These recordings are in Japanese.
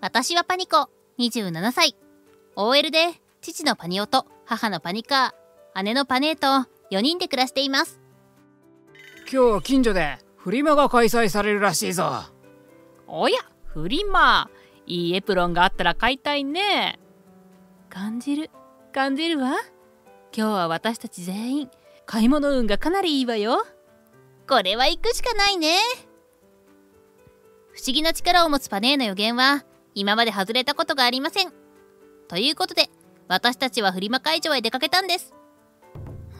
私はパニコ、27歳。OL で、父のパニオと、母のパニカー、姉のパネーと、4人で暮らしています。今日、近所で、フリマが開催されるらしいぞ。おや、フリマ。いいエプロンがあったら買いたいね。感じるわ。今日は私たち全員、買い物運がかなりいいわよ。これは行くしかないね。不思議な力を持つパネーの予言は、今まで外れたことがありません。ということで、私たちはフリマ会場へ出かけたんです。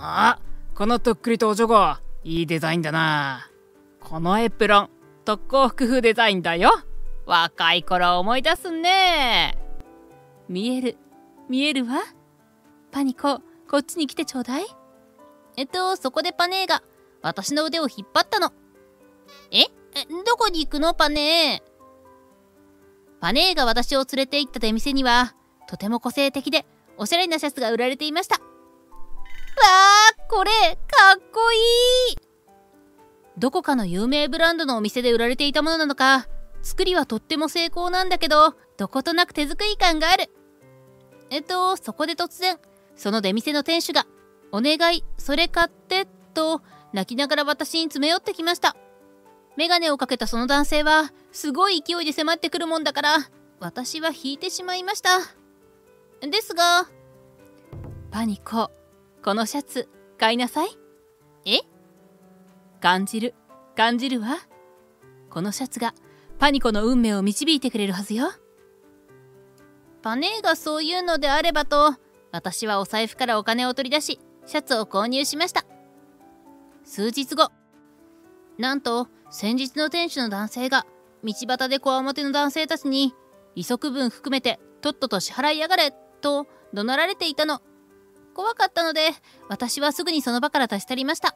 あ、このとっくりとおちょこ、いいデザインだな。このエプロン、特攻服風デザインだよ。若い頃思い出すね。見えるわ。パニコ、こっちに来てちょうだい。そこでパネーが、私の腕を引っ張ったの。どこに行くの、パネー。パネーが私を連れて行った出店には、とても個性的で、おしゃれなシャツが売られていました。わー、これ、かっこいい。どこかの有名ブランドのお店で売られていたものなのか、作りはとっても精巧なんだけど、どことなく手作り感がある。そこで突然、その出店の店主が、お願い、それ買って、と、泣きながら私に詰め寄ってきました。メガネをかけたその男性は、すごい勢いで迫ってくるもんだから、私は引いてしまいました。ですが、パニコ、このシャツ、買いなさい。感じるわ。このシャツが、パニコの運命を導いてくれるはずよ。パネーがそういうのであればと、私はお財布からお金を取り出し、シャツを購入しました。数日後、なんと、先日の店主の男性が、道端でこわもての男性たちに、利息分含めて、とっとと支払いやがれ、と怒鳴られていたの。怖かったので、私はすぐにその場から立ち去りました。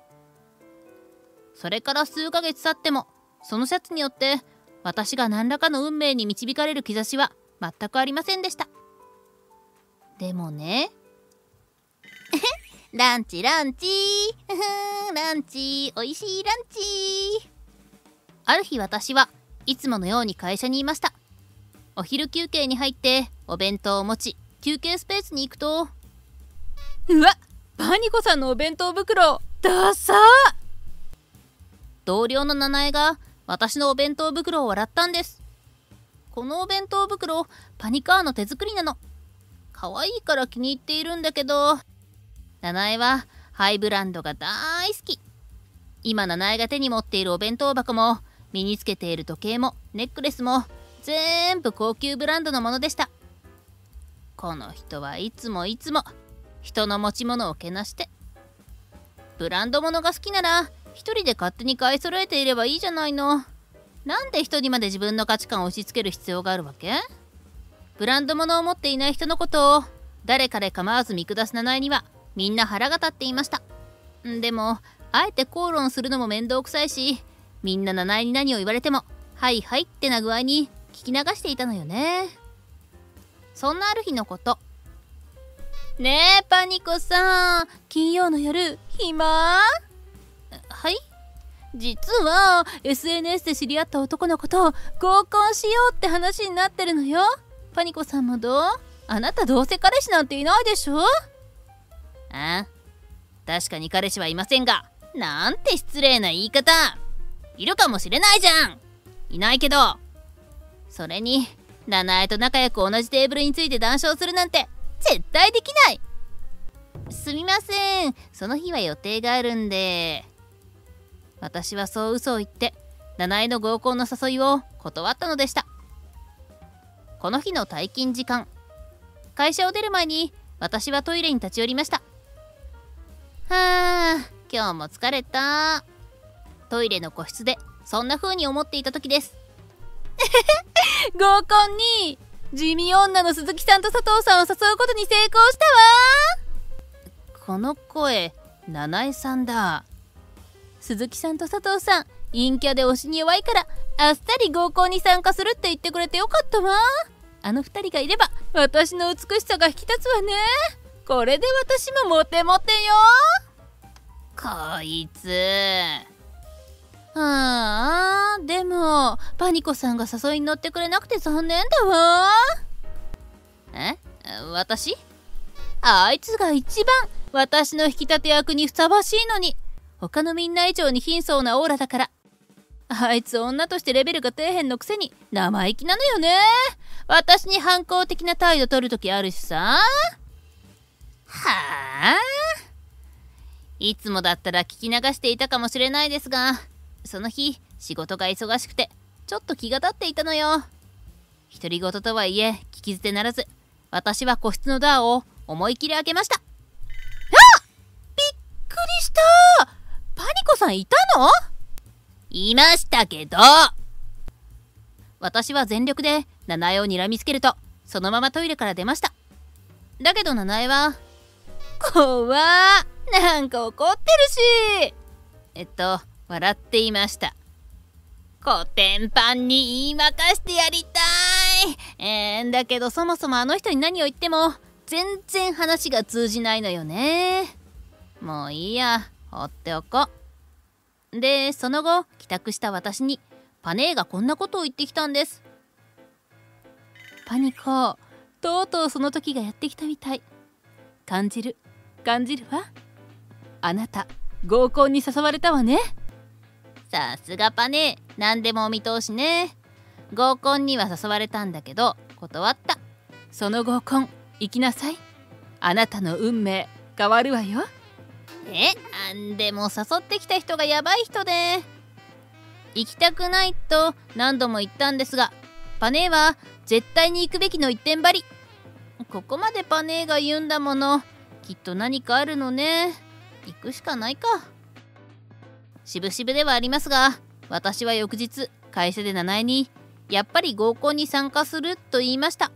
それから数ヶ月経っても、そのシャツによって、私が何らかの運命に導かれる兆しは全くありませんでした。でもね。ランチ、おいしいランチ。ある日私はいつものように会社にいました。お昼休憩に入ってお弁当を持ち、休憩スペースに行くと、うわっ、パニコさんのお弁当袋、ダサー。同僚のナナエが私のお弁当袋を笑ったんです。このお弁当袋、パニカーの手作りなの。可愛いから気に入っているんだけど、ナナエはハイブランドが大好き。今ナナエが手に持っているお弁当箱も、身につけている時計もネックレスも、全部高級ブランドのものでした。この人はいつも人の持ち物をけなして。ブランド物が好きなら一人で勝手に買い揃えていればいいじゃないの。なんで人にまで自分の価値観を押し付ける必要があるわけ？ブランド物を持っていない人のことを誰彼構わず見下すナナエにはみんな腹が立っていました。でもあえて口論するのも面倒くさいし、みんなナナエに何を言われてもはいはいってな具合に聞き流していたのよね。そんなある日のこと。ねえパニコさん、金曜の夜暇？はい、実は SNS で知り合った男の子と合コンしようって話になってるのよ。パニコさんもどう？あなたどうせ彼氏なんていないでしょ？あ、確かに彼氏はいませんが、なんて失礼な言い方。いるかもしれないじゃん。いないけど。それにナナエと仲良く同じテーブルについて談笑するなんて絶対できない。すみません、その日は予定があるんで。私はそう嘘を言ってナナエの合コンの誘いを断ったのでした。この日の退勤時間、会社を出る前に私はトイレに立ち寄りました。はあ、今日も疲れた。トイレの個室でそんな風に思っていた時です。合コンに地味女の鈴木さんと佐藤さんを誘うことに成功したわ。この声、ナナエさんだ。鈴木さんと佐藤さん、陰キャで推しに弱いからあっさり合コンに参加するって言ってくれてよかったわ。あの二人がいれば私の美しさが引き立つわね。これで私もモテモテよ。こいつ。ああ、でもパニコさんが誘いに乗ってくれなくて残念だわ。え？私？あいつが一番私の引き立て役にふさわしいのに、他のみんな以上に貧相なオーラだから。あいつ女としてレベルが底辺のくせに生意気なのよね。私に反抗的な態度取るときあるしさ。はあ、いつもだったら聞き流していたかもしれないですが、その日仕事が忙しくてちょっと気が立っていたのよ。独り言とはいえ聞き捨てならず、私は個室のドアを思い切り開けました。あっ、びっくりした。パニコさんいたの？いましたけど。私は全力でナナエをにらみつけると、そのままトイレから出ました。だけどナナエは「怖っ、なんか怒ってるし」笑っていました。コテンパンに言いまかしてやりたい。だけどそもそもあの人に何を言っても全然話が通じないのよね。もういいや、放っておこう。でその後帰宅した私にパネーがこんなことを言ってきたんです。パニコ、とうとうその時がやってきたみたい。感じるわ。あなた合コンに誘われたわね。さすがパネー、何でもお見通しね。合コンには誘われたんだけど断った。その合コン行きなさい。あなたの運命変わるわよ。でも誘ってきた人がやばい人で、行きたくないと何度も言ったんですが、パネーは絶対に行くべきの一点張り。ここまでパネーが言うんだもの、きっと何かあるのね。行くしかないか。しぶしぶではありますが、私は翌日会社でナナエにやっぱり合コンに参加すると言いました。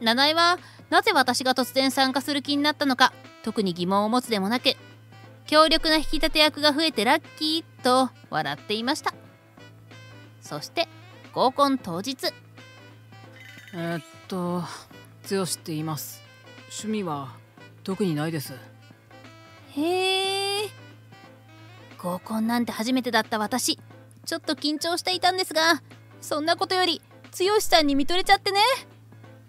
ナナエはなぜ私が突然参加する気になったのか特に疑問を持つでもなく、強力な引き立て役が増えてラッキーと笑っていました。そして合コン当日。剛って言います。趣味は特にないです。へえ。合コンなんて初めてだった私、ちょっと緊張していたんですが、そんなことより剛さんに見とれちゃってね。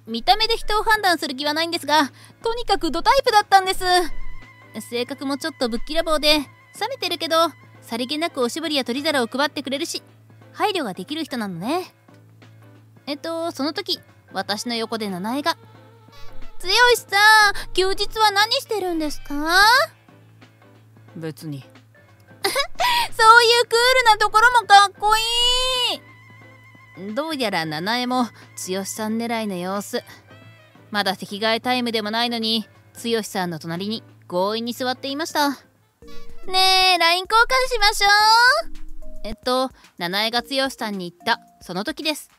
見た目で人を判断する気はないんですが、とにかくドタイプだったんです。性格もちょっとぶっきらぼうで冷めてるけど、さりげなくおしぼりや取り皿を配ってくれるし、配慮ができる人なのね。その時私の横でナナエが「剛さん、休日は何してるんですか？」別に。そういうクールなところもかっこいい。どうやらナナエも剛さん狙いの様子。まだ席替えタイムでもないのに剛さんの隣に強引に座っていました。ねえ、LINE交換しましょう。ナナエが剛さんに言ったその時です。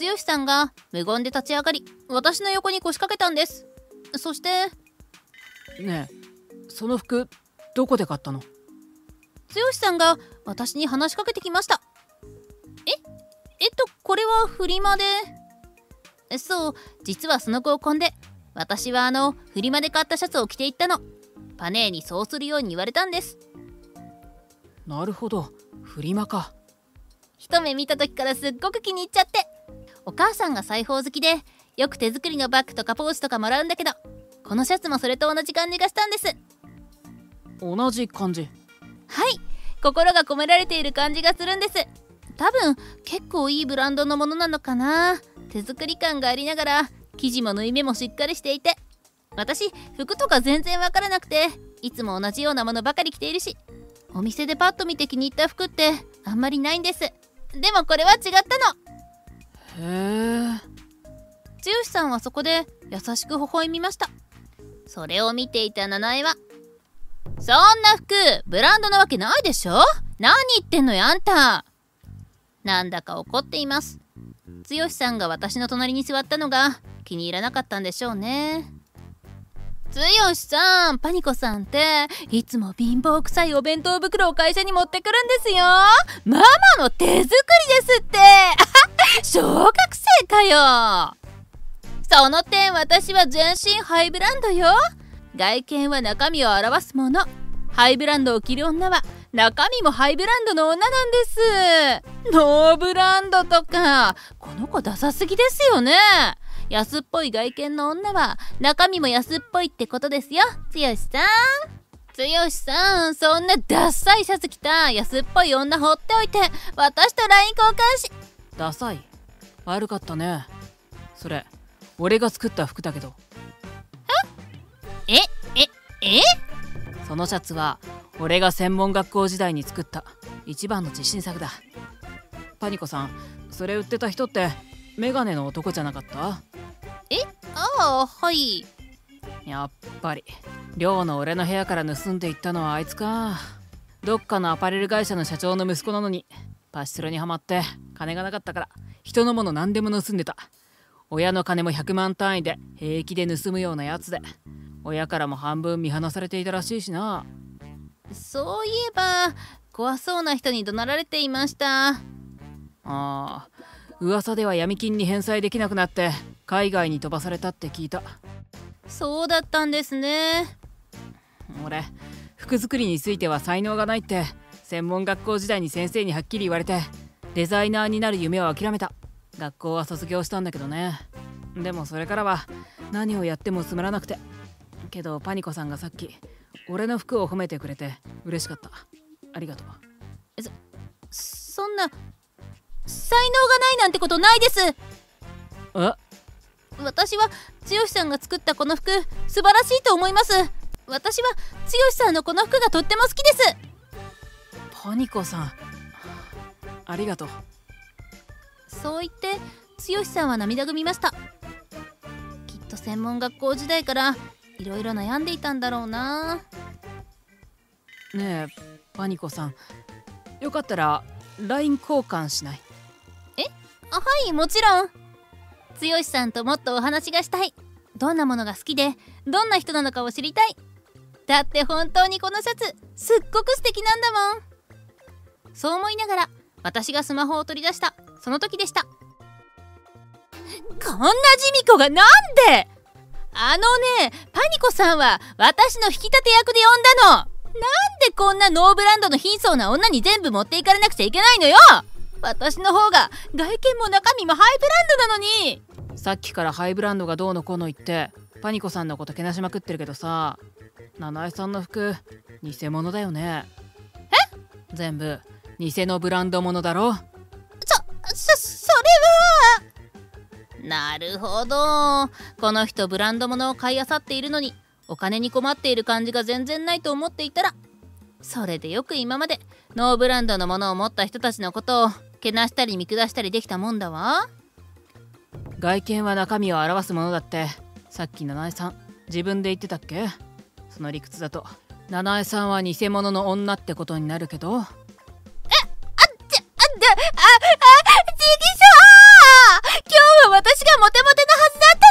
剛さんが無言で立ち上がり、私の横に腰掛けたんです。そして「ねえ、その服どこで買ったの？」剛さんが私に話しかけてきました。これはフリマで。そう、実はその合コンで私はフリマで買ったシャツを着ていったの。パネーにそうするように言われたんです。なるほど、フリマか。一目見た時からすっごく気に入っちゃって、お母さんが裁縫好きでよく手作りのバッグとかポーチとかもらうんだけど、このシャツもそれと同じ感じがしたんです。同じ感じ？はい、心が込められている感じがするんです。多分結構いいブランドのものなのかな。手作り感がありながら生地も縫い目もしっかりしていて、私服とか全然わからなくて、いつも同じようなものばかり着ているし、お店でパッと見て気に入った服ってあんまりないんです。でもこれは違ったの。へえ。剛さんはそこで優しく微笑みました。それを見ていたナナエは「そんな服ブランドなわけないでしょ。何言ってんのよあんた」なんだか怒っています。剛さんが私の隣に座ったのが気に入らなかったんでしょうね。剛さん、パニコさんっていつも貧乏くさいお弁当袋を会社に持ってくるんですよ。ママの手作りですって。小学生かよ。その点私は全身ハイブランドよ。外見は中身を表すもの。ハイブランドを着る女は中身もハイブランドの女なんです。ノーブランドとかこの子ダサすぎですよね。安っぽい外見の女は中身も安っぽいってことですよ。つよしさんつよしさん、そんなダッサいシャツ着た安っぽい女放っておいて、私と LINE 交換し。ダサい、悪かったね。それ俺が作った服だけど。ええええ、そのシャツは俺が専門学校時代に作った一番の自信作だ。パニコさん、それ売ってた人ってメガネの男じゃなかった？ああ、はい。やっぱり寮の俺の部屋から盗んでいったのはあいつか。どっかのアパレル会社の社長の息子なのにパチスロにはまって金がなかったから人のもの何でも盗んでた。親の金も100万単位で平気で盗むようなやつで、親からも半分見放されていたらしいしな。そういえば怖そうな人に怒鳴られていました。ああ、噂では闇金に返済できなくなって海外に飛ばされたって聞いた。そうだったんですね。俺、服作りについては才能がないって専門学校時代に先生にはっきり言われて、デザイナーになる夢を諦めた。学校は卒業したんだけどね。でもそれからは何をやってもつまらなくて。けどパニコさんがさっき俺の服を褒めてくれて嬉しかった。ありがとう。そんな才能がないなんてことないです。え、私は剛さんが作ったこの服素晴らしいと思います。私は剛さんのこの服がとっても好きです。パニコさん、ありがとう。そう言って剛さんは涙ぐみました。きっと専門学校時代からいろいろ悩んでいたんだろうな。ねえパニコさん、よかったら LINE 交換しない？あ、はい、もちろん。剛さんともっとお話がしたい。どんなものが好きでどんな人なのかを知りたい。だって本当にこのシャツすっごく素敵なんだもん。そう思いながら私がスマホを取り出したその時でした。こんなジミコがなんで。あのね、パニコさんは私の引き立て役で呼んだの。なんでこんなノーブランドの貧相な女に全部持っていかれなくちゃいけないのよ。私の方が外見も中身もハイブランドなのに。さっきからハイブランドがどうのこうの言ってパニコさんのことけなしまくってるけどさ、七重さんの服偽物だよね。え？全部偽のブランド物だろ。それはなるほど、この人ブランド物を買い漁っているのにお金に困っている感じが全然ないと思っていたら、それでよく今までノーブランドのものを持った人たちのことをけなしたり見下したりできたもんだわ。外見は中身を表すものだってさっき七重さん自分で言ってたっけ。その理屈だと七重さんは偽物の女ってことになるけど。ちぎしょー、今日は私がモテモテのはずだっ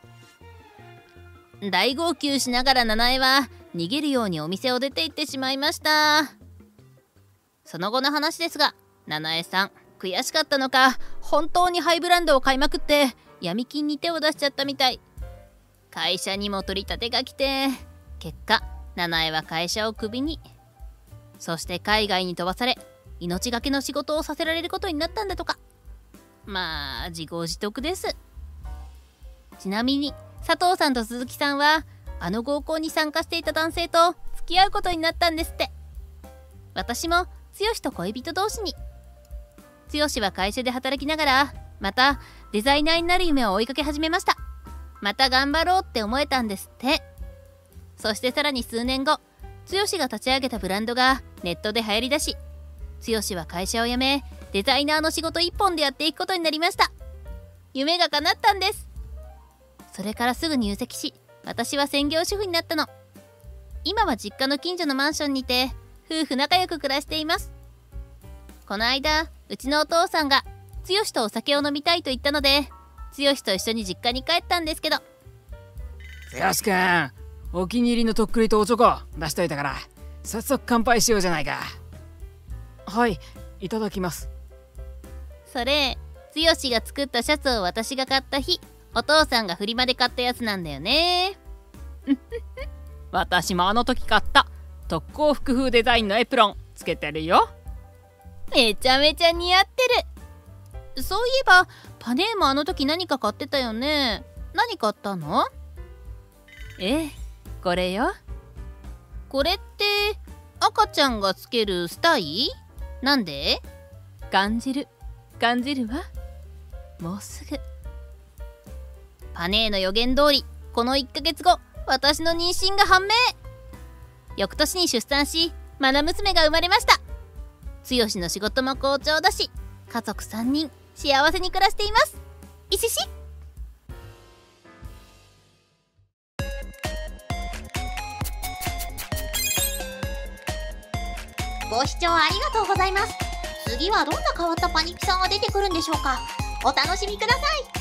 たのに。大号泣しながら七重は逃げるようにお店を出て行ってしまいました。その後の話ですが、七重さん悔しかったのか本当にハイブランドを買いまくって闇金に手を出しちゃったみたい。会社にも取り立てが来て、結果七重は会社をクビに、そして海外に飛ばされ命がけの仕事をさせられることになったんだとか。まあ自業自得です。ちなみに佐藤さんと鈴木さんはあの合コンに参加していた男性と付き合うことになったんですって。私も剛と恋人同士に。剛は会社で働きながらまたデザイナーになる夢を追いかけ始めました。また頑張ろうって思えたんですって。そしてさらに数年後、剛が立ち上げたブランドがネットで流行りだし、剛は会社を辞めデザイナーの仕事一本でやっていくことになりました。夢が叶ったんです。それからすぐ入籍し、私は専業主婦になったの。今は実家の近所のマンションにて夫婦仲良く暮らしています。この間うちのお父さんが剛とお酒を飲みたいと言ったので、剛と一緒に実家に帰ったんですけど。剛くん、お気に入りのとっくりとおチョコ出しといたから早速乾杯しようじゃないか。はい、いただきます。それ剛が作ったシャツを私が買った日、お父さんがフリマで買ったやつなんだよね。私もあの時買った特攻服風デザインのエプロンつけてるよ。めちゃめちゃ似合ってる。そういえばパネーもあの時何か買ってたよね。何買ったの？ええ、これよ。これって赤ちゃんがつけるスタイ？なんで？感じるわ。もうすぐ。パネーの予言通り、この1ヶ月後、私の妊娠が判明。翌年に出産し、まな娘が生まれました。剛の仕事も好調だし、家族3人幸せに暮らしています。いしし。ご視聴ありがとうございます。次はどんな変わったパニピさんが出てくるんでしょうか。お楽しみください。